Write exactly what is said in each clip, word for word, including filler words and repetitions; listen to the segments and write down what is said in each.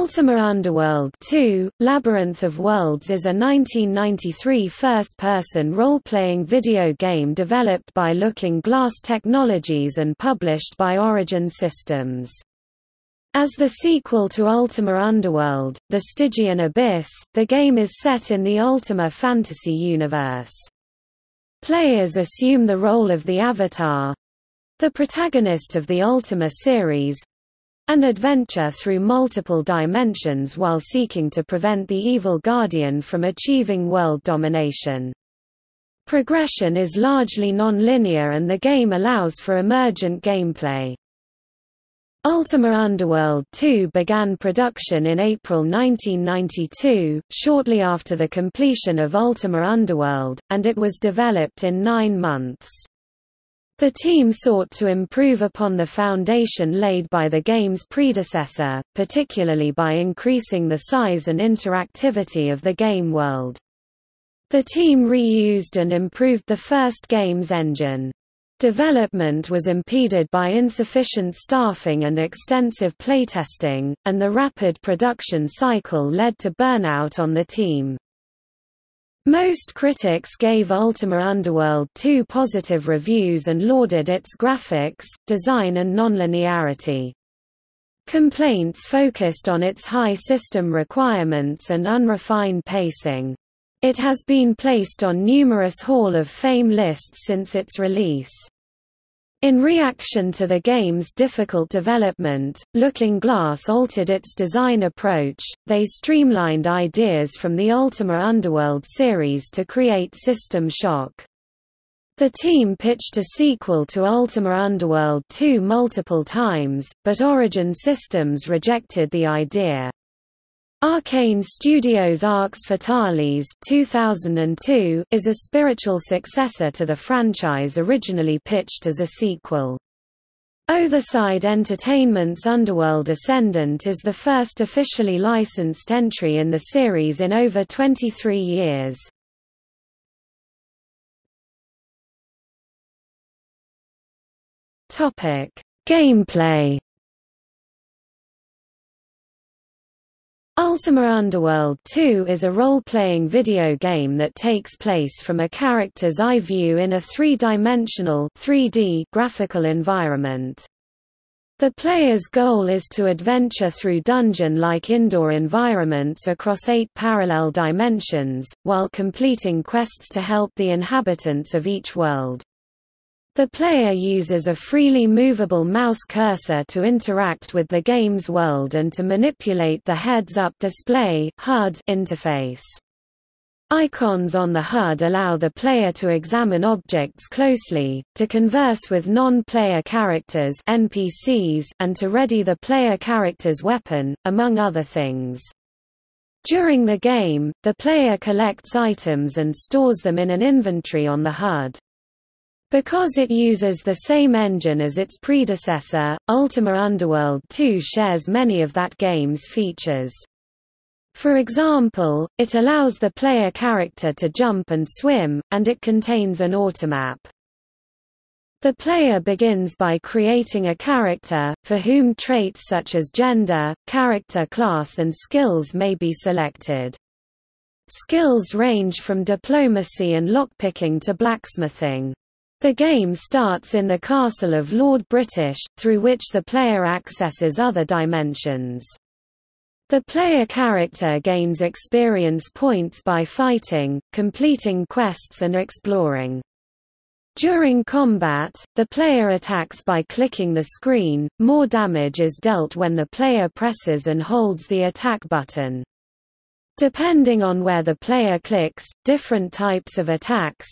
Ultima Underworld two, Labyrinth of Worlds is a nineteen ninety-three first-person role-playing video game developed by Looking Glass Technologies and published by Origin Systems. As the sequel to Ultima Underworld, The Stygian Abyss, the game is set in the Ultima fantasy universe. Players assume the role of the Avatar—the protagonist of the Ultima series, and adventure through multiple dimensions while seeking to prevent the evil Guardian from achieving world domination. Progression is largely non-linear and the game allows for emergent gameplay. Ultima Underworld two began production in April nineteen ninety-two, shortly after the completion of Ultima Underworld, and it was developed in nine months. The team sought to improve upon the foundation laid by the game's predecessor, particularly by increasing the size and interactivity of the game world. The team reused and improved the first game's engine. Development was impeded by insufficient staffing and extensive playtesting, and the rapid production cycle led to burnout on the team. Most critics gave Ultima Underworld two positive reviews and lauded its graphics, design and nonlinearity. Complaints focused on its high system requirements and unrefined pacing. It has been placed on numerous Hall of Fame lists since its release. In reaction to the game's difficult development, Looking Glass altered its design approach. They streamlined ideas from the Ultima Underworld series to create System Shock. The team pitched a sequel to Ultima Underworld two multiple times, but Origin Systems rejected the idea. Arkane Studios' Arx Fatalis two thousand two is a spiritual successor to the franchise originally pitched as a sequel. Otherside Entertainment's Underworld Ascendant is the first officially licensed entry in the series in over twenty-three years. Gameplay. Ultima Underworld two is a role-playing video game that takes place from a character's eye view in a three-dimensional (three D) graphical environment. The player's goal is to adventure through dungeon-like indoor environments across eight parallel dimensions, while completing quests to help the inhabitants of each world. The player uses a freely movable mouse cursor to interact with the game's world and to manipulate the heads-up display (H U D) interface. Icons on the H U D allow the player to examine objects closely, to converse with non-player characters (N P Cs), and to ready the player character's weapon, among other things. During the game, the player collects items and stores them in an inventory on the H U D. Because it uses the same engine as its predecessor, Ultima Underworld two shares many of that game's features. For example, it allows the player character to jump and swim, and it contains an automap. The player begins by creating a character, for whom traits such as gender, character class and skills may be selected. Skills range from diplomacy and lockpicking to blacksmithing. The game starts in the castle of Lord British, through which the player accesses other dimensions. The player character gains experience points by fighting, completing quests and exploring. During combat, the player attacks by clicking the screen. More damage is dealt when the player presses and holds the attack button. Depending on where the player clicks, different types of attacks,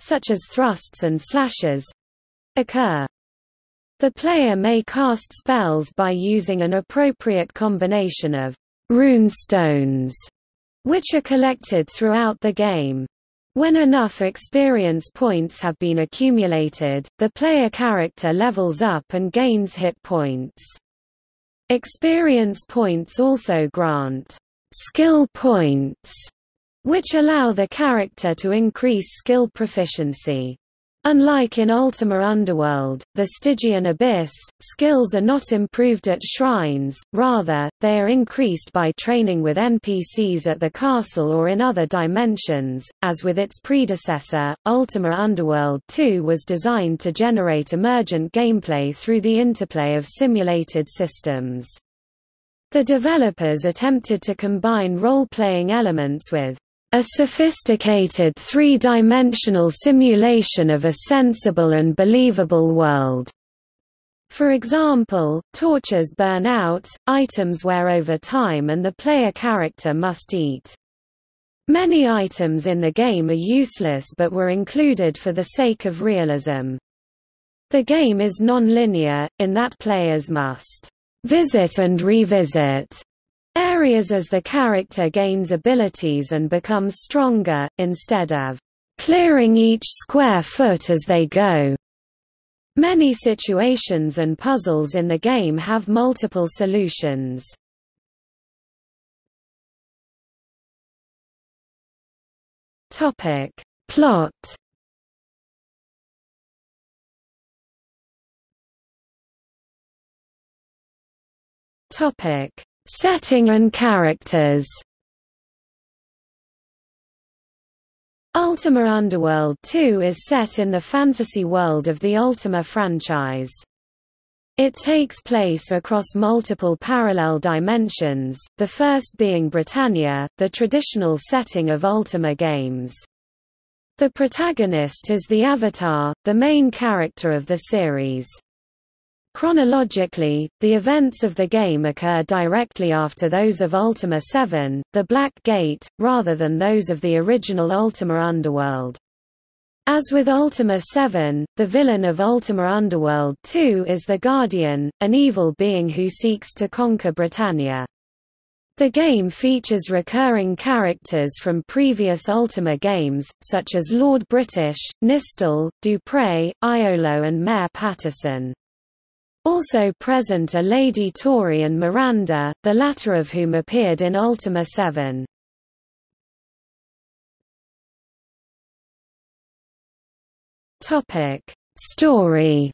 such as thrusts and slashes, occur. The player may cast spells by using an appropriate combination of rune stones, which are collected throughout the game. When enough experience points have been accumulated, the player character levels up and gains hit points. Experience points also grant skill points, which allow the character to increase skill proficiency. Unlike in Ultima Underworld, the Stygian Abyss, skills are not improved at shrines, rather, they are increased by training with N P Cs at the castle or in other dimensions. As with its predecessor, Ultima Underworld two was designed to generate emergent gameplay through the interplay of simulated systems. The developers attempted to combine role-playing elements with a sophisticated three-dimensional simulation of a sensible and believable world. For example, torches burn out, items wear over time, and the player character must eat. Many items in the game are useless but were included for the sake of realism. The game is non-linear, in that players must visit and revisit areas as the character gains abilities and becomes stronger, instead of clearing each square foot as they go. Many situations and puzzles in the game have multiple solutions. Topic: Plot. Topic: Setting and characters. Ultima Underworld two is set in the fantasy world of the Ultima franchise. It takes place across multiple parallel dimensions, the first being Britannia, the traditional setting of Ultima games. The protagonist is the Avatar, the main character of the series. Chronologically, the events of the game occur directly after those of Ultima seven, the Black Gate, rather than those of the original Ultima Underworld. As with Ultima seven, the villain of Ultima Underworld two is the Guardian, an evil being who seeks to conquer Britannia. The game features recurring characters from previous Ultima games, such as Lord British, Nystul, Dupre, Iolo and Mayor Patterson. Also present are Lady Tory and Miranda, the latter of whom appeared in Ultima seven. Topic: Story.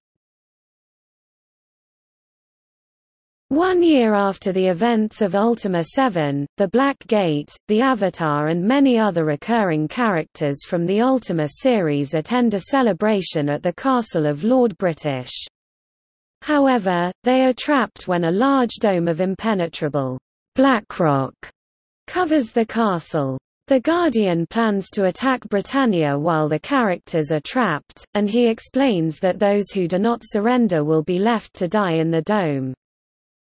One year after the events of Ultima seven, the Black Gate, the Avatar and many other recurring characters from the Ultima series attend a celebration at the castle of Lord British. However, they are trapped when a large dome of impenetrable Blackrock covers the castle. The Guardian plans to attack Britannia while the characters are trapped, and he explains that those who do not surrender will be left to die in the dome.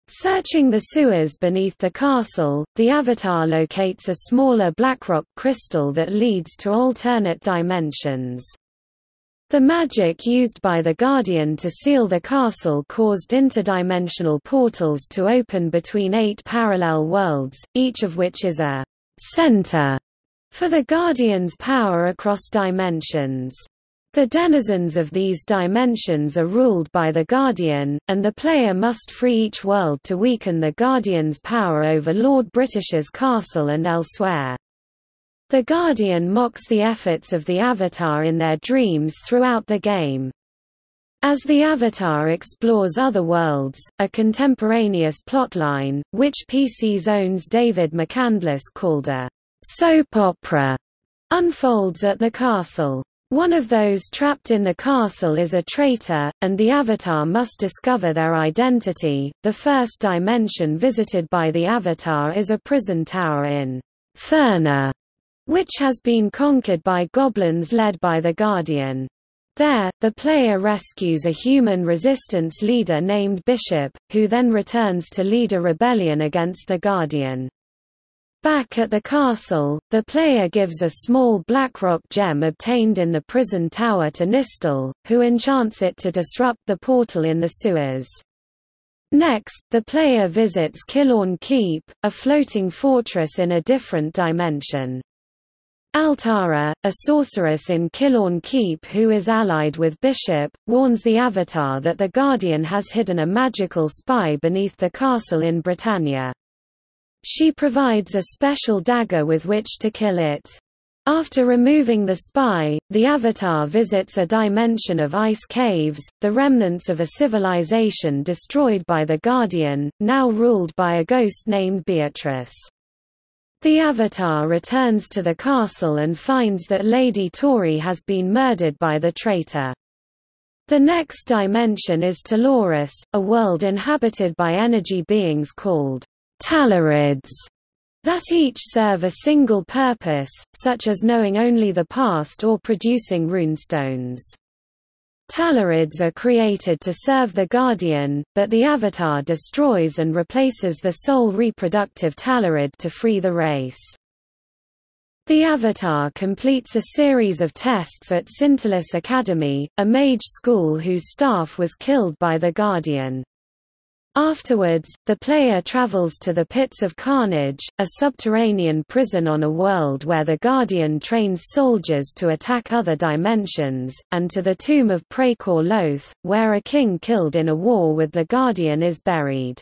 Searching the sewers beneath the castle, the Avatar locates a smaller Blackrock crystal that leads to alternate dimensions. The magic used by the Guardian to seal the castle caused interdimensional portals to open between eight parallel worlds, each of which is a center for the Guardian's power across dimensions. The denizens of these dimensions are ruled by the Guardian, and the player must free each world to weaken the Guardian's power over Lord British's castle and elsewhere. The Guardian mocks the efforts of the Avatar in their dreams throughout the game. As the Avatar explores other worlds, a contemporaneous plotline, which P C's own's David McCandless called a soap opera, unfolds at the castle. One of those trapped in the castle is a traitor, and the Avatar must discover their identity. The first dimension visited by the Avatar is a prison tower in Therna, which has been conquered by goblins led by the Guardian. There, the player rescues a human resistance leader named Bishop, who then returns to lead a rebellion against the Guardian. Back at the castle, the player gives a small Blackrock gem obtained in the prison tower to Nystul, who enchants it to disrupt the portal in the sewers. Next, the player visits Killorn Keep, a floating fortress in a different dimension. Altara, a sorceress in Killorn Keep who is allied with Bishop, warns the Avatar that the Guardian has hidden a magical spy beneath the castle in Britannia. She provides a special dagger with which to kill it. After removing the spy, the Avatar visits a dimension of ice caves, the remnants of a civilization destroyed by the Guardian, now ruled by a ghost named Beatrice. The Avatar returns to the castle and finds that Lady Tory has been murdered by the traitor. The next dimension is Talorus, a world inhabited by energy beings called Talarids, that each serve a single purpose, such as knowing only the past or producing runestones. Talarids are created to serve the Guardian, but the Avatar destroys and replaces the sole reproductive Talarid to free the race. The Avatar completes a series of tests at Syntelis Academy, a mage school whose staff was killed by the Guardian. Afterwards, the player travels to the Pits of Carnage, a subterranean prison on a world where the Guardian trains soldiers to attack other dimensions, and to the tomb of Praecor Loth, where a king killed in a war with the Guardian is buried.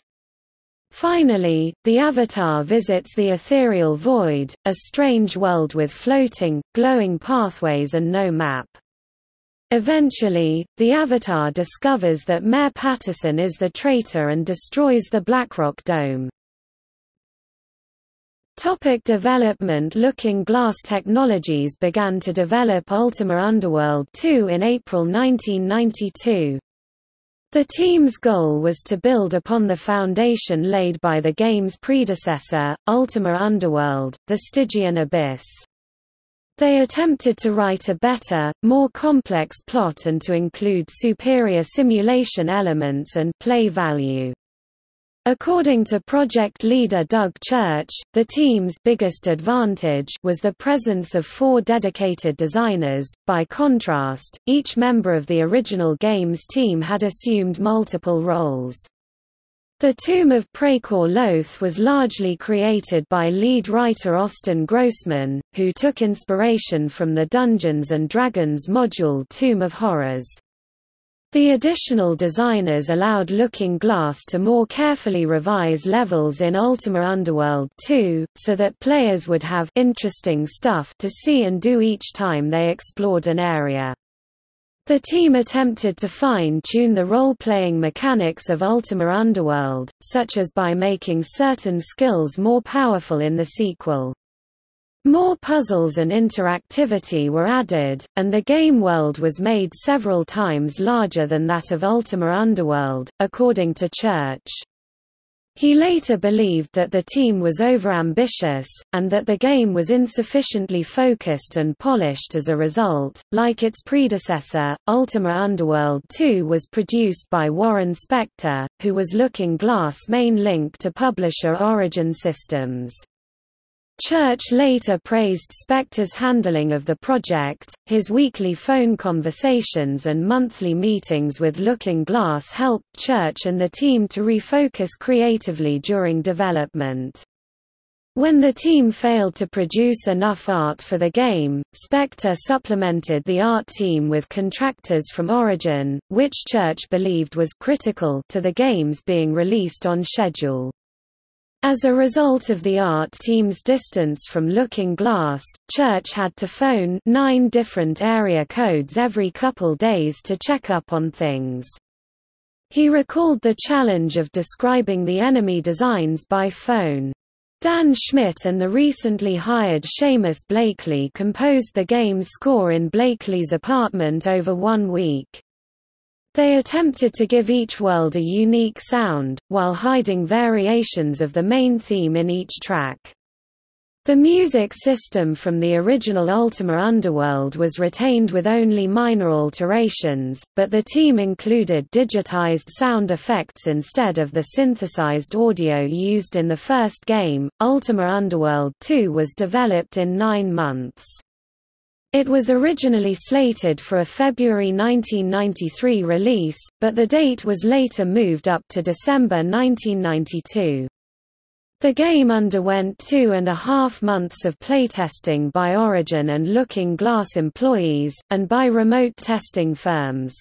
Finally, the Avatar visits the Ethereal Void, a strange world with floating, glowing pathways and no map. Eventually, the Avatar discovers that Mayor Patterson is the traitor and destroys the Blackrock Dome. Topic development. Looking Glass Technologies began to develop Ultima Underworld two in April nineteen ninety-two. The team's goal was to build upon the foundation laid by the game's predecessor, Ultima Underworld: The Stygian Abyss. They attempted to write a better, more complex plot and to include superior simulation elements and play value. According to project leader Doug Church, the team's biggest advantage was the presence of four dedicated designers. By contrast, each member of the original game's team had assumed multiple roles. The Tomb of Praecor Loth was largely created by lead writer Austin Grossman, who took inspiration from the Dungeons and Dragons module Tomb of Horrors. The additional designers allowed Looking Glass to more carefully revise levels in Ultima Underworld two, so that players would have interesting stuff to see and do each time they explored an area. The team attempted to fine-tune the role-playing mechanics of Ultima Underworld, such as by making certain skills more powerful in the sequel. More puzzles and interactivity were added, and the game world was made several times larger than that of Ultima Underworld, according to Church. He later believed that the team was overambitious, and that the game was insufficiently focused and polished as a result. Like its predecessor, Ultima Underworld two was produced by Warren Spector, who was Looking Glass' main link to publisher Origin Systems. Church later praised Spector's handling of the project. His weekly phone conversations and monthly meetings with Looking Glass helped Church and the team to refocus creatively during development. When the team failed to produce enough art for the game, Spector supplemented the art team with contractors from Origin, which Church believed was critical to the games being released on schedule. As a result of the art team's distance from Looking Glass, Church had to phone nine different area codes every couple days to check up on things. He recalled the challenge of describing the enemy designs by phone. Dan Schmidt and the recently hired Seamus Blakely composed the game's score in Blakely's apartment over one week. They attempted to give each world a unique sound, while hiding variations of the main theme in each track. The music system from the original Ultima Underworld was retained with only minor alterations, but the team included digitized sound effects instead of the synthesized audio used in the first game. Ultima Underworld two was developed in nine months. It was originally slated for a February nineteen ninety-three release, but the date was later moved up to December nineteen ninety-two. The game underwent two and a half months of playtesting by Origin and Looking Glass employees, and by remote testing firms.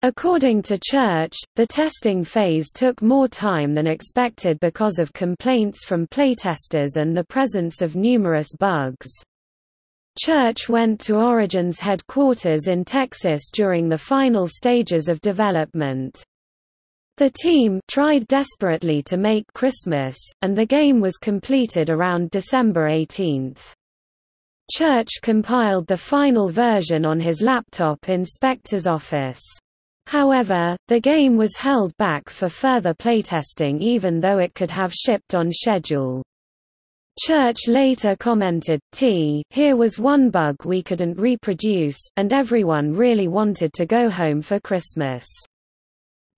According to Church, the testing phase took more time than expected because of complaints from playtesters and the presence of numerous bugs. Church went to Origin's headquarters in Texas during the final stages of development. The team tried desperately to make Christmas, and the game was completed around December eighteenth. Church compiled the final version on his laptop in Spector's office. However, the game was held back for further playtesting even though it could have shipped on schedule. Church later commented, "T, here was one bug we couldn't reproduce, and everyone really wanted to go home for Christmas.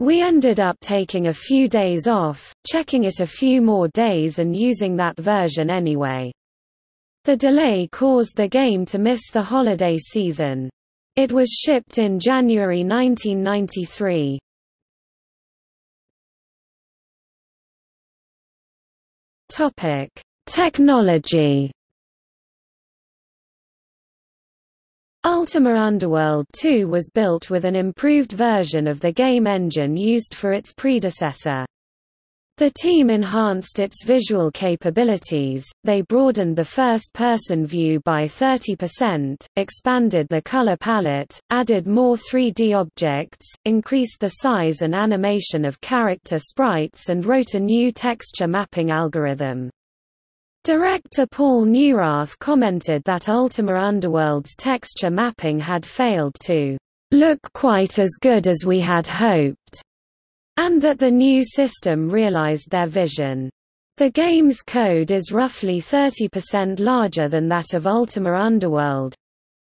We ended up taking a few days off, checking it a few more days and using that version anyway." The delay caused the game to miss the holiday season. It was shipped in January nineteen ninety-three. Topic: Technology. Ultima Underworld two was built with an improved version of the game engine used for its predecessor. The team enhanced its visual capabilities, they broadened the first-person view by thirty percent, expanded the color palette, added more three D objects, increased the size and animation of character sprites and wrote a new texture mapping algorithm. Director Paul Neurath commented that Ultima Underworld's texture mapping had failed to "look quite as good as we had hoped," and that the new system realized their vision. The game's code is roughly thirty percent larger than that of Ultima Underworld.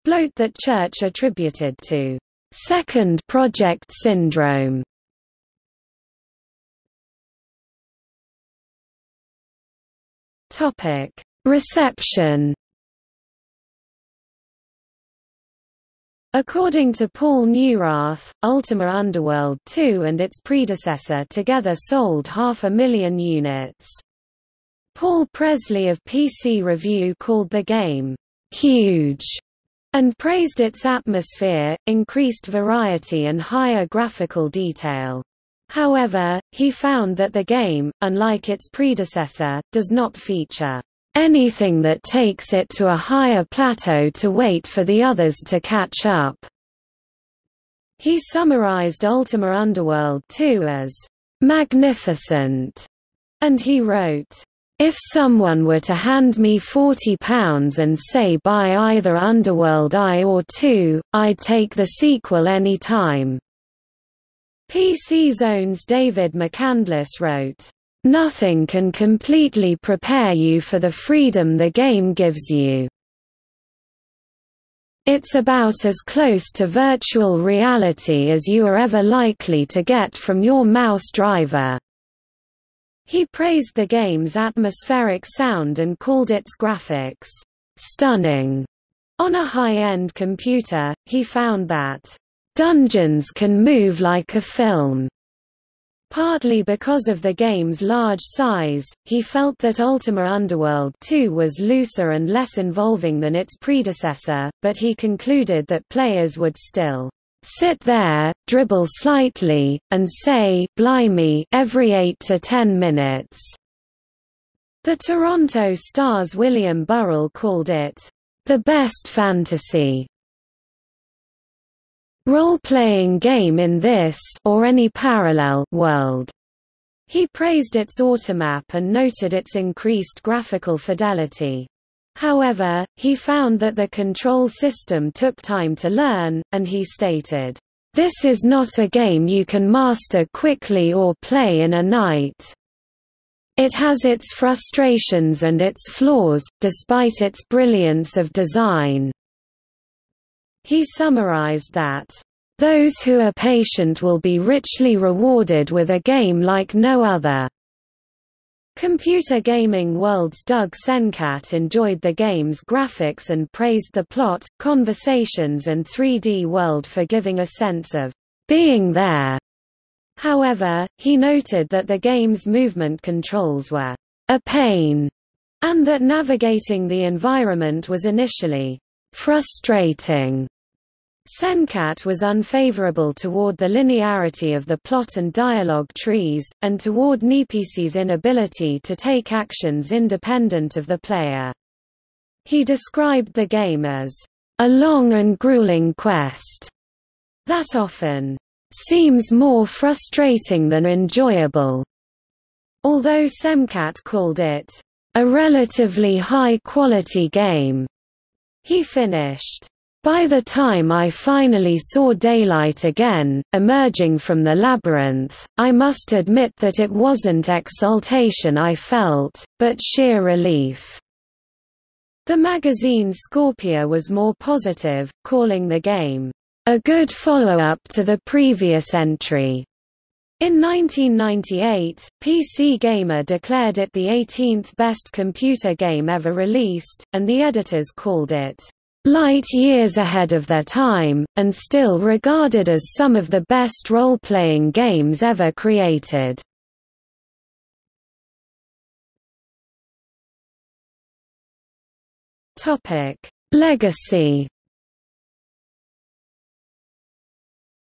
Bloat that Church attributed to second project syndrome. Topic: Reception. According to Paul Neurath, Ultima Underworld two and its predecessor together sold half a million units. Paul Presley of P C Review called the game huge and praised its atmosphere, increased variety and higher graphical detail. However, he found that the game, unlike its predecessor, does not feature anything that takes it to a higher plateau to wait for the others to catch up. He summarized Ultima Underworld two as magnificent, and he wrote, "If someone were to hand me forty pounds and say buy either Underworld one or two, I'd take the sequel any time." P C Zone's David McCandless wrote, "Nothing can completely prepare you for the freedom the game gives you. It's about as close to virtual reality as you are ever likely to get from your mouse driver." He praised the game's atmospheric sound and called its graphics stunning. On a high-end computer, he found that dungeons can move like a film. Partly because of the game's large size, he felt that Ultima Underworld two was looser and less involving than its predecessor, but he concluded that players would still sit there, dribble slightly, and say "blimey" every eight to ten minutes. The Toronto Star's William Burrell called it the best fantasy role-playing game in this or any parallel world. He praised its automap and noted its increased graphical fidelity. However, he found that the control system took time to learn, and he stated, "This is not a game you can master quickly or play in a night. It has its frustrations and its flaws, despite its brilliance of design." He summarized that, "Those who are patient will be richly rewarded with a game like no other." Computer Gaming World's Doug Senkat enjoyed the game's graphics and praised the plot, conversations and three D world for giving a sense of being there. However, he noted that the game's movement controls were a pain, and that navigating the environment was initially frustrating. Senkat was unfavorable toward the linearity of the plot and dialogue trees, and toward N P C's inability to take actions independent of the player. He described the game as a long and grueling quest that often seems more frustrating than enjoyable, although Semcat called it a relatively high-quality game. He finished, "By the time I finally saw daylight again, emerging from the labyrinth, I must admit that it wasn't exultation I felt, but sheer relief." The magazine Scorpia was more positive, calling the game, "a good follow-up to the previous entry." In nineteen ninety-eight, P C Gamer declared it the eighteenth best computer game ever released, and the editors called it light years ahead of their time, and still regarded as some of the best role-playing games ever created. Legacy.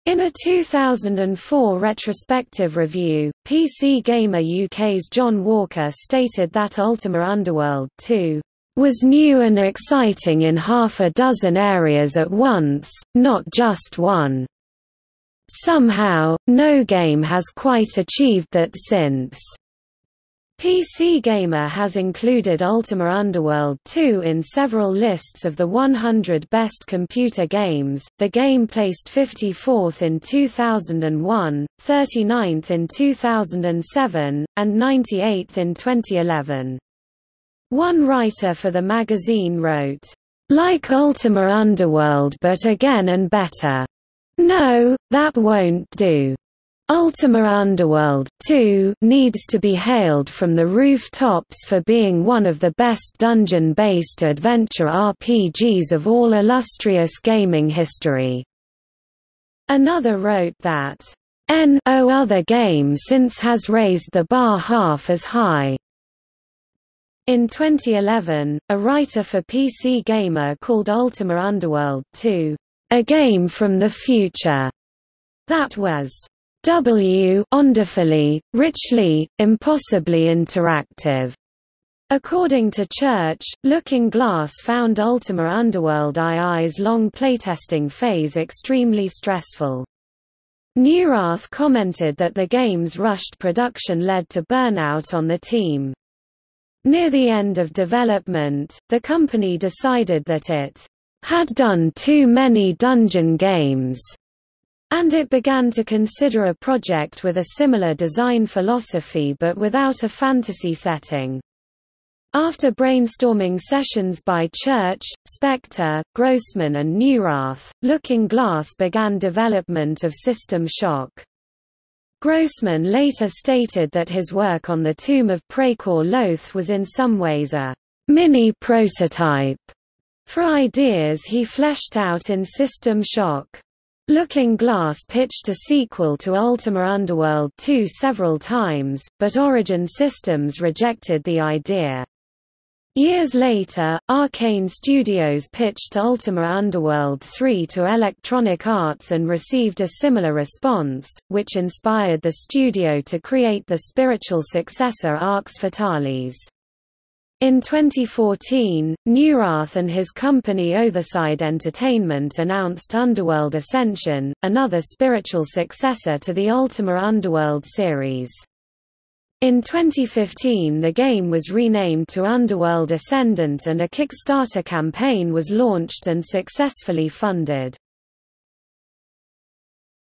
In a two thousand four retrospective review, P C Gamer U K's John Walker stated that Ultima Underworld two was new and exciting in half a dozen areas at once, not just one. Somehow, no game has quite achieved that since. P C Gamer has included Ultima Underworld two in several lists of the one hundred best computer games. The game placed fifty-fourth in two thousand one, thirty-ninth in two thousand seven, and ninety-eighth in twenty eleven. One writer for the magazine wrote, "Like Ultima Underworld, but again and better. No, that won't do. Ultima Underworld two needs to be hailed from the rooftops for being one of the best dungeon-based adventure R P Gs of all illustrious gaming history." Another wrote that, "No other game since has raised the bar half as high." In twenty eleven, a writer for P C Gamer called Ultima Underworld two, "a game from the future." That was W wonderfully, richly, impossibly interactive. According to Church, Looking Glass found Ultima Underworld two's long playtesting phase extremely stressful. Neurath commented that the game's rushed production led to burnout on the team. Near the end of development, the company decided that it had done too many dungeon games, and it began to consider a project with a similar design philosophy but without a fantasy setting. After brainstorming sessions by Church, Spector, Grossman and Neurath, Looking Glass began development of System Shock. Grossman later stated that his work on the Tomb of Praecor Loth was in some ways a mini-prototype for ideas he fleshed out in System Shock. Looking Glass pitched a sequel to Ultima Underworld two several times, but Origin Systems rejected the idea. Years later, Arkane Studios pitched Ultima Underworld three to Electronic Arts and received a similar response, which inspired the studio to create the spiritual successor Arx Fatalis. In twenty fourteen, Neurath and his company Otherside Entertainment announced Underworld Ascension, another spiritual successor to the Ultima Underworld series. In twenty fifteen, the game was renamed to Underworld Ascendant and a Kickstarter campaign was launched and successfully funded.